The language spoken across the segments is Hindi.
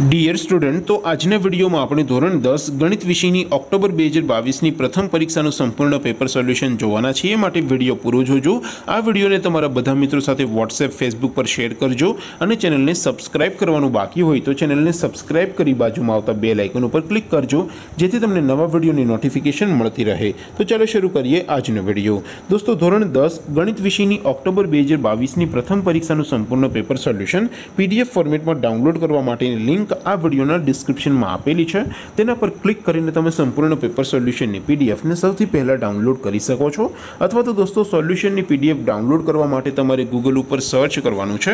डियर स्टूडेंट, तो आजना विडियो में आपणे धोरण 10 गणित विषय की ऑक्टोबर 2022 की प्रथम परीक्षा संपूर्ण पेपर सोल्यूशन जोवाना छीए। माटे विडियो पूरो जोजो। आ विडियो ने तमारा बधा मित्रों साथे व्हाट्सएप फेसबुक पर शेर करजो अने चैनल ने सब्सक्राइब करवानुं बाकी होय तो चैनल ने सब्सक्राइब करी बाजुमां आवता बेल आइकन पर क्लिक करजो जेथी तमने नवा विडियो की नोटिफिकेशन मळती रहे। तो चलो शुरू करिए आजनो विडियो। दोस्तों, धोरण 10 गणित विषय की ऑक्टोबर 2022 की प्रथम परीक्षा संपूर्ण पेपर सोल्यूशन पीडीएफ फॉर्मेट में डाउनलॉड करवा माटेनी लिंक आ वीडियोना डिस्क्रिप्शन में आपेली है। तेना पर क्लिक करीने तमे संपूर्ण पेपर सोल्यूशन ने पीडीएफ ने सौथी पहला डाउनलॉड करी सको छो। अथवा तो दोस्तों, सोल्यूशन ने पीडीएफ डाउनलॉड करवा माटे तमारे गूगल पर सर्च करवानुं छे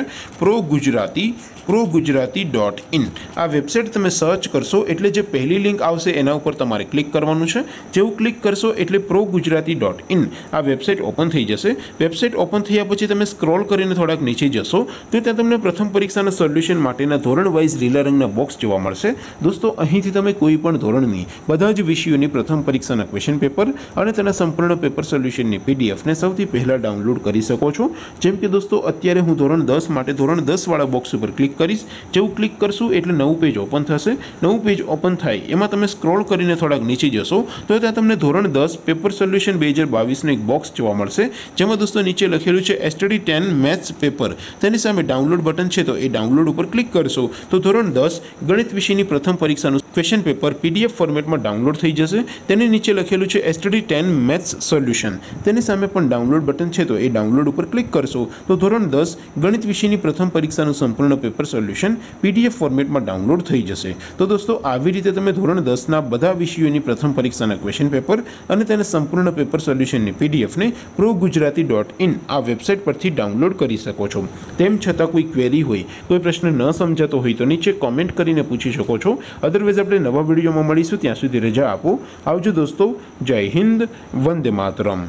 pro gujarati.in। आ वेबसाइट तमे सर्च करशो एटले जे पहली लिंक आवशे एना उपर तमारे क्लिक करवानुं छे। जेवुं क्लिक करशो एटले pro gujarati.in आ वेबसाइट ओपन थई जशे। वेबसाइट ओपन थया पछी तमे स्क्रॉल करीने थोड़ाक नीचे जशो तो त्यां तमने प्रथम परीक्षाना सोल्यूशन माटेना धोरण वाइज लीला रंगना बॉक्स जोवा मळशे। दोस्तों, અહીંથી તમે કોઈ પણ ધોરણની બધા જ વિષયોની પ્રથમ પરીક્ષાના ક્વેશ્ચન પેપર અને તેના સંપૂર્ણ પેપર સોલ્યુશનની પીડીએફ ને સૌથી પહેલા ડાઉનલોડ કરી શકો છો। જેમ કે દોસ્તો, અત્યારે હું ધોરણ 10 માટે ધોરણ 10 વાળા બોક્સ ઉપર ક્લિક કરીશ। જેવું ક્લિક કરશું એટલે નવું પેજ ઓપન થશે। નવું પેજ ઓપન થાય એમાં તમે સ્ક્રોલ કરીને થોડાક નીચે જશો તો ત્યાં તમને ધોરણ 10 પેપર સોલ્યુશન 2022 નું એક બોક્સ જોવા મળશે। જેમાં દોસ્તો નીચે લખેલું છે STD 10 મેથ્સ પેપર, તેની સામે ડાઉનલોડ બટન છે તો એ ડાઉનલોડ ઉપર ક્લિક કરશો તો ધોરણ 10 गणित विषय की प्रथम परीक्षा क्वेश्चन पेपर पीडीएफ फॉर्मेट में डाउनलॉड थी जैसे। तेने नीचे लखेलू है एसटीडी 10 मैथ्स सोल्यूशन, तेने सामे पण डाउनलॉड बटन है तो ये डाउनलॉड पर क्लिक करशो तो धोरण 10 गणित विषय की प्रथम परीक्षा संपूर्ण पेपर सोल्यूशन पीडीएफ फॉर्मेट में डाउनलॉड थी जैसे। तो दोस्तों, आवी रीते तमे धोरण 10 ना बधा विषयों की प्रथम परीक्षा क्वेश्चन पेपर अने तेना संपूर्ण पेपर सोल्यूशन पीडीएफ ने pro gujarati.in आ वेबसाइट परथी डाउनलॉड करी शको छो। तेम छतां कोई क्वेरी होय, कोई प्रश्न न समजातो होय तो नीचे कॉमेंट करीने पूछी शको छो। अदरवाइज अपने नवा विडियो में मळीशुं, त्यां सुधी रजा आपो। आवजो दोस्तों, जय हिंद, वंदे मातरम।